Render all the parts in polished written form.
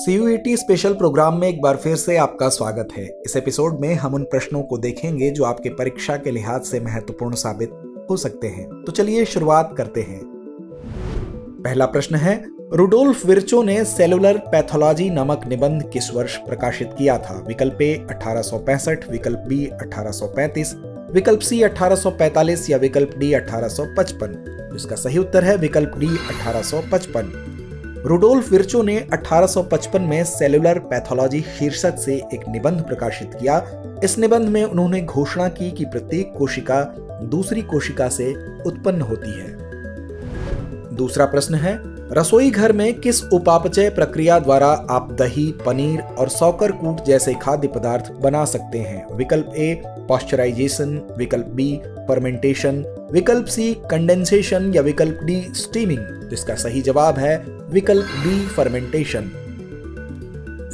CUET special programme में एक बार फिर से आपका स्वागत है। इस एपिसोड में हम उन प्रश्नों को देखेंगे जो आपके परीक्षा के लिहाज से महत्वपूर्ण साबित हो सकते हैं। तो चलिए शुरुआत करते हैं। पहला प्रश्न है, रुडोल्फ विर्चो ने सेलुलर पैथोलॉजी नामक निबंध किस वर्ष प्रकाशित किया था? विकल्प ए 1865, विकल्प बी 1835, विकल्प सी 1845 या विकल्प डी 1855। इसका सही उत्तर है विकल्प डी 1855। रुडोल्फ विर्चो ने 1855 में सेलुलर पैथोलॉजी शीर्षक से एक निबंध प्रकाशित किया। इस निबंध में उन्होंने घोषणा की कि प्रत्येक कोशिका दूसरी कोशिका से उत्पन्न होती है। दूसरा प्रश्न है, रसोई घर में किस उपापचय प्रक्रिया द्वारा आप दही, पनीर और सौकरकूट जैसे खाद्य पदार्थ बना सकते हैं? विकल्प ए पॉस्चराइजेशन, विकल्प बी फर्मेंटेशन, विकल्प सी कंडेंसेशन या विकल्प डी स्टीमिंग। इसका सही जवाब है विकल्प बी फर्मेंटेशन।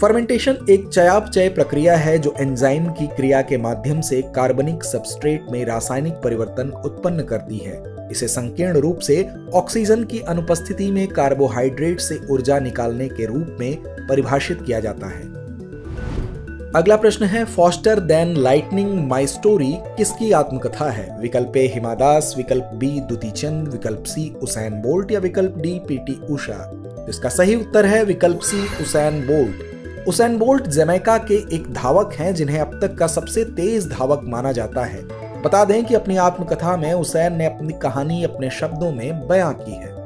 फर्मेंटेशन एक चयापचय प्रक्रिया है जो एंजाइम की क्रिया के माध्यम से कार्बनिक सबस्ट्रेट में रासायनिक परिवर्तन उत्पन्न करती है। इसे संकीर्ण रूप से ऑक्सीजन की अनुपस्थिति में कार्बोहाइड्रेट से ऊर्जा निकालने के रूप में परिभाषित किया जाता है। अगला प्रश्न है, faster than lightning my story किसकी आत्मकथा है? विकल्प ए हिमा दास, विकल्प बी दुती चंद, विकल्प सी उसेन बोल्ट या विकल्प डी PT उषा। इसका सही उत्तर है विकल्प C Usain Bolt. Usain Bolt Jamaica के एक धावक हैं जिन्हें अब तक का सबसे तेज धावक माना जाता है। बता दें कि अपनी आत्मकथा में उसेन ने अपनी कहानी अपने शब्दों में बयां की है।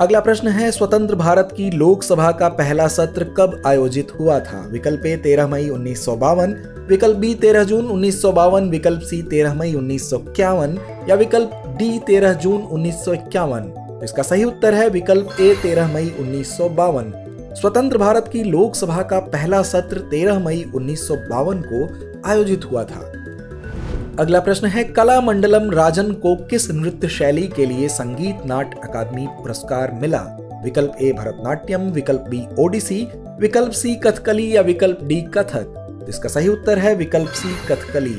अगला प्रश्न है, स्वतंत्र भारत की लोकसभा का पहला सत्र कब आयोजित हुआ था? विकल्प ए 13 मई 1952, विकल्प बी 13 जून 1952, विकल्प सी 13 मई 1951 या विकल्प डी 13 जून 1951। इसका सही उत्तर है विकल्प ए 13 मई 1952। स्वतंत्र भारत की लोकसभा का पहला सत्र 13 मई 1952 को आयोजित हुआ था। अगला प्रश्न है, कला मंडलम राजन को किस नृत्य शैली के लिए संगीत नाट्य अकादमी पुरस्कार मिला? विकल्प ए भरतनाट्यम, विकल्प बी ओडिसी, विकल्प सी कथकली या विकल्प डी कथक। इसका सही उत्तर है विकल्प सी कथकली।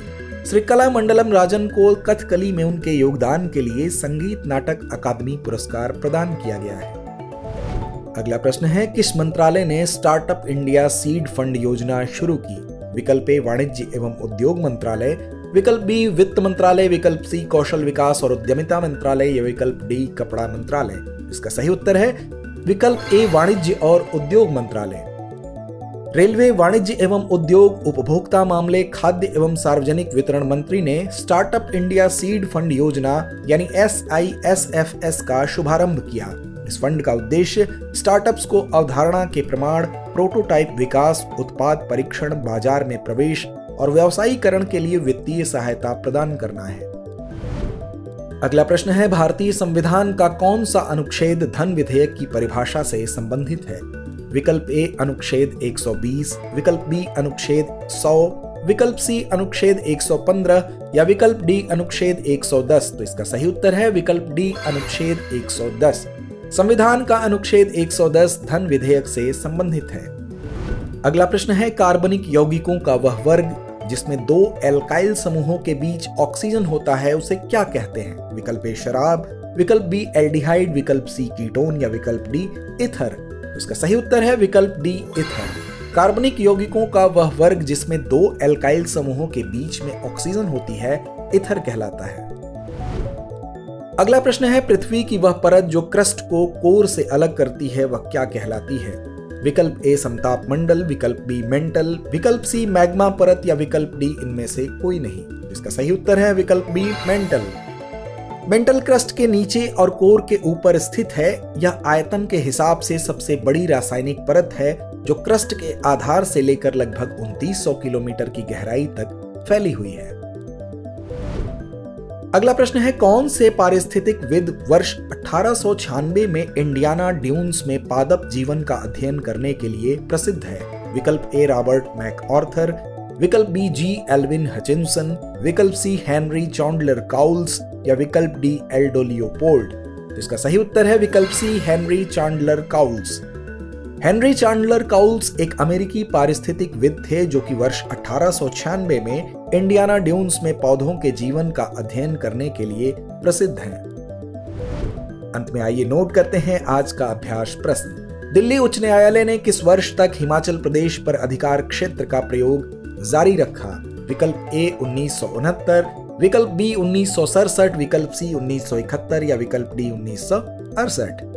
श्री कला मंडलम राजन को कथकली में उनके योगदान के लिए संगीत नाटक अकादमी पुरस्कार प्रदान किया गया है। अगला प्रश्न है, किस मंत्रालय ने स्टार्टअप इंडिया सीड फंड योजना शुरू की? विकल्प ए वाणिज्य एवं उद्योग मंत्रालय, विकल्प बी वित्त मंत्रालय, विकल्प सी कौशल विकास और उद्यमिता मंत्रालय या विकल्प डी कपड़ा मंत्रालय। इसका सही उत्तर है विकल्प ए वाणिज्य और उद्योग मंत्रालय। रेलवे, वाणिज्य एवं उद्योग, उपभोक्ता मामले, खाद्य एवं सार्वजनिक वितरण मंत्री ने स्टार्टअप इंडिया सीड फंड योजना यानी SISFS का शुभारंभ किया। इस फंड का उद्देश्य स्टार्टअप्स को अवधारणा के प्रमाण, प्रोटोटाइप विकास, उत्पाद परीक्षण, बाजार में प्रवेश और व्यावसायीकरण के लिए वित्तीय सहायता प्रदान करना है। अगला प्रश्न है, भारतीय संविधान का कौन सा अनुच्छेद धन विधेयक की परिभाषा से संबंधित है? विकल्प ए अनुच्छेद 120, विकल्प बी अनुच्छेद 100, विकल्प सी अनुच्छेद 115 या विकल्प डी अनुच्छेद 110। तो इसका सही उत्तर है विकल्प डी अनुच्छेद 110। संविधान का अनुच्छेद 110 धन विधेयक से संबंधित है। अगला प्रश्न है, कार्बनिक यौगिकों का वह वर्ग जिसमें दो एल्काइल समूहों के बीच ऑक्सीजन होता है उसे क्या कहते हैं? विकल्प ए शराब, विकल्प बी एल्डिहाइड, विकल्प सी कीटोन या विकल्प डी इथर। इसका सही उत्तर है विकल्प डी इथर। कार्बनिक यौगिकों का वह वर्ग जिसमें दो एल्काइल समूहों के बीच में ऑक्सीजन होती है इथर कहलाता है। अगला प्रश्न है, पृथ्वी की वह परत जो क्रस्ट को कोर से अलग करती है वह क्या कहलाती है? विकल्प ए समताप मंडल, विकल्प बी मेंटल, विकल्प सी मैग्मा परत या विकल्प डी इनमें से कोई नहीं। इसका सही उत्तर है विकल्प बी मेंटल। मेंटल क्रस्ट के नीचे और कोर के ऊपर स्थित है। यह आयतन के हिसाब से सबसे बड़ी रासायनिक परत है जो क्रस्ट के आधार से लेकर लगभग 2900 किलोमीटर की गहराई तक फैली हुई है। अगला प्रश्न है, कौन से पारिस्थितिक विद वर्ष 1896 में इंडियाना ड्यून्स में पादप जीवन का अध्ययन करने के लिए प्रसिद्ध है? विकल्प ए रॉबर्ट मैकआर्थर, विकल्प बी जी एल्विन हचिनसन, विकल्प सी हेनरी चैंडलर काउल्स या विकल्प डी एल्डो लियोपोल्ड। इसका सही उत्तर है विकल्प C Henry Chandler Cowles. Henry Chandler Cowles एक अमेरिकी पारिस्थितिकविद थे जो कि वर्ष 1896 में इंडियाना ड्यून्स में पौधों के जीवन का अध्ययन करने के लिए प्रसिद्ध हैं। अंत में आइए नोट करते हैं आज का अभ्यास प्रश्न। दिल्ली उच्च न्यायालय ने किस वर्ष तक हिमाचल प्रदेश पर अधिकार क्षेत्र का प्रयोग जारी रखा? विकल्प ए 1969, विकल्प बी 1967, विकल्प सी 1971 या विकल्प डी 1968।